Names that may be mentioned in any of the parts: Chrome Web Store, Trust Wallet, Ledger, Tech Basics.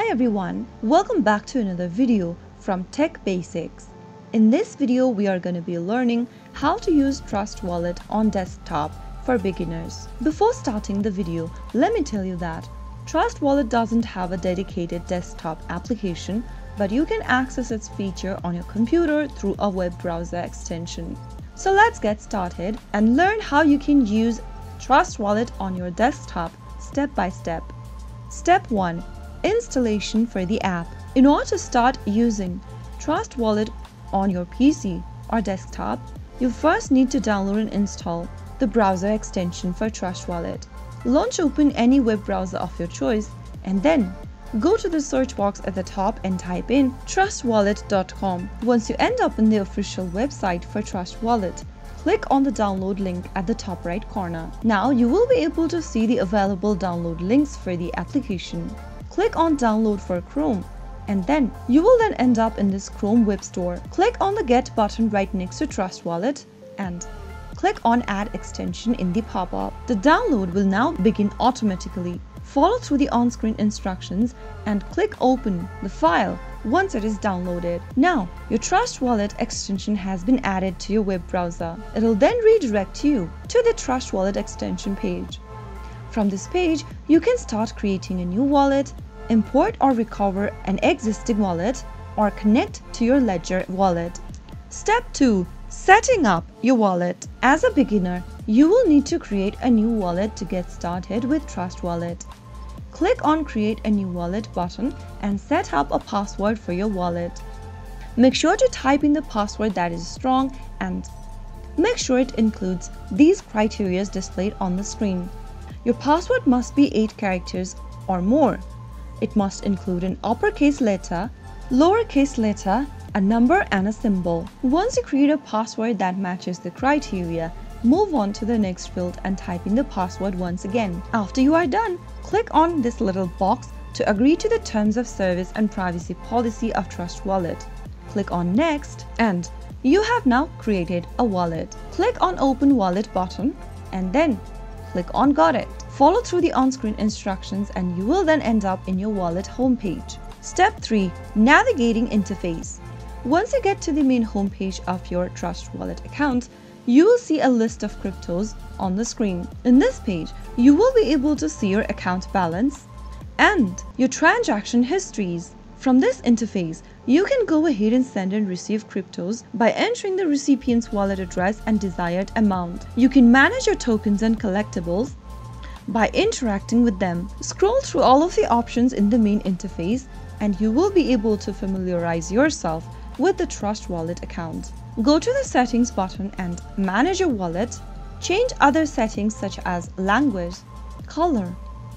Hi everyone, welcome back to another video from Tech Basics. In this video, we are going to be learning how to use Trust Wallet on desktop for beginners. Before starting the video, let me tell you that Trust Wallet doesn't have a dedicated desktop application, but you can access its feature on your computer through a web browser extension. So let's get started and learn how you can use Trust Wallet on your desktop step by step. Step 1. Installation for the app. In order to start using Trust Wallet on your PC or desktop, you first need to download and install the browser extension for Trust Wallet. Launch open any web browser of your choice and then go to the search box at the top and type in trustwallet.com. Once you end up in the official website for Trust Wallet, click on the download link at the top right corner. Now you will be able to see the available download links for the application. Click on download for Chrome and then you will end up in this Chrome Web Store. Click on the Get button right next to Trust Wallet and click on Add Extension in the pop-up. The download will now begin automatically. Follow through the on-screen instructions and click Open the file once it is downloaded. Now, your Trust Wallet extension has been added to your web browser. It'll then redirect you to the Trust Wallet extension page. From this page, you can start creating a new wallet, import or recover an existing wallet, or connect to your Ledger wallet. Step 2. Setting up your wallet. As a beginner, you will need to create a new wallet to get started with Trust Wallet. Click on Create a New Wallet button and set up a password for your wallet. Make sure to type in the password that is strong and make sure it includes these criteria displayed on the screen. Your password must be 8 characters or more. It must include an uppercase letter, lowercase letter, a number and a symbol. Once you create a password that matches the criteria, move on to the next field and type in the password once again. After you are done, click on this little box to agree to the terms of service and privacy policy of Trust Wallet. Click on Next and you have now created a wallet. Click on Open Wallet button and then click on Got It. Follow through the on-screen instructions and you will then end up in your wallet homepage. Step 3. Navigating interface. Once you get to the main homepage of your Trust Wallet account, you will see a list of cryptos on the screen. In this page, you will be able to see your account balance and your transaction histories. From this interface, you can go ahead and send and receive cryptos by entering the recipient's wallet address and desired amount. You can manage your tokens and collectibles by interacting with them. Scroll through all of the options in the main interface and you will be able to familiarize yourself with the Trust Wallet account. Go to the Settings button and manage your wallet. Change other settings such as language, color,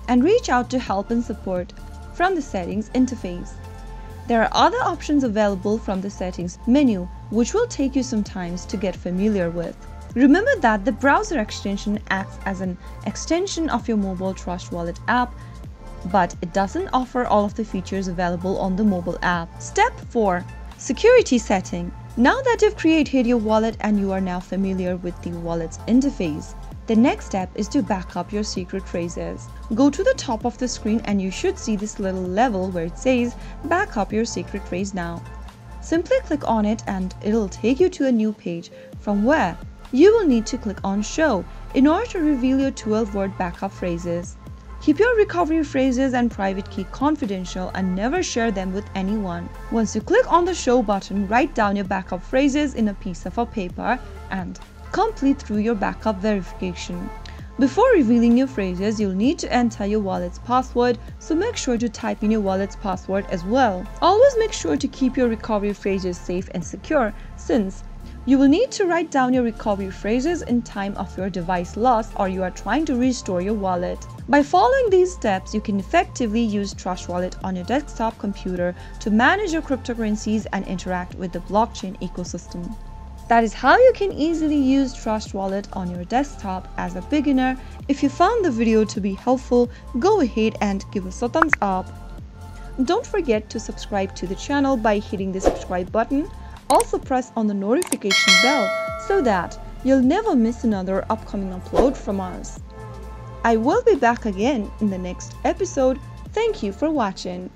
and reach out to help and support from the Settings interface. There are other options available from the Settings menu, which will take you some time to get familiar with. Remember that the browser extension acts as an extension of your mobile Trust Wallet app, but it doesn't offer all of the features available on the mobile app. Step 4. Security setting. Now that you've created your wallet and you are now familiar with the wallet's interface, the next step is to back up your secret phrases. Go to the top of the screen and you should see this little level where it says back up your secret phrase now. Simply click on it and it'll take you to a new page from where you will need to click on show in order to reveal your 12-word backup phrases. Keep your recovery phrases and private key confidential and never share them with anyone. Once you click on the show button, write down your backup phrases in a piece of paper and complete through your backup verification. Before revealing your phrases, you'll need to enter your wallet's password, so make sure to type in your wallet's password as well. Always make sure to keep your recovery phrases safe and secure, since you will need to write down your recovery phrases in time of your device loss or you are trying to restore your wallet. By following these steps, you can effectively use Trust Wallet on your desktop computer to manage your cryptocurrencies and interact with the blockchain ecosystem. That is how you can easily use Trust Wallet on your desktop as a beginner. If you found the video to be helpful, go ahead and give us a thumbs up. Don't forget to subscribe to the channel by hitting the subscribe button. Also press on the notification bell so that you'll never miss another upcoming upload from us. I will be back again in the next episode. Thank you for watching.